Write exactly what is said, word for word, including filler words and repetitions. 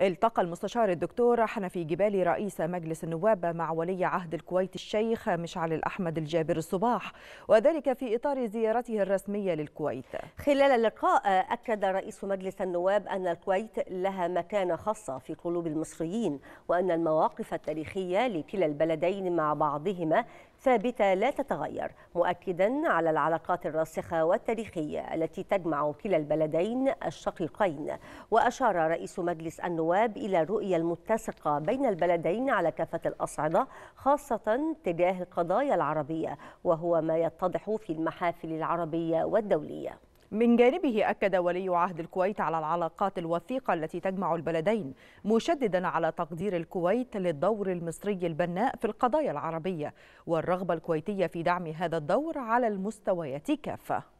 التقى المستشار الدكتور حنفي جبالي رئيس مجلس النواب مع ولي عهد الكويت الشيخ مشعل الأحمد الجابر الصباح، وذلك في إطار زيارته الرسمية للكويت. خلال اللقاء أكد رئيس مجلس النواب أن الكويت لها مكانة خاصة في قلوب المصريين، وأن المواقف التاريخية لكلا البلدين مع بعضهما ثابتة لا تتغير، مؤكدا على العلاقات الراسخة والتاريخية التي تجمع كلا البلدين الشقيقين. وأشار رئيس مجلس النواب إلى الرؤية المتسقة بين البلدين على كافة الأصعدة، خاصة تجاه القضايا العربية، وهو ما يتضح في المحافل العربية والدولية. من جانبه أكد ولي عهد الكويت على العلاقات الوثيقة التي تجمع البلدين، مشددا على تقدير الكويت للدور المصري البناء في القضايا العربية والرغبة الكويتية في دعم هذا الدور على المستويات كافة.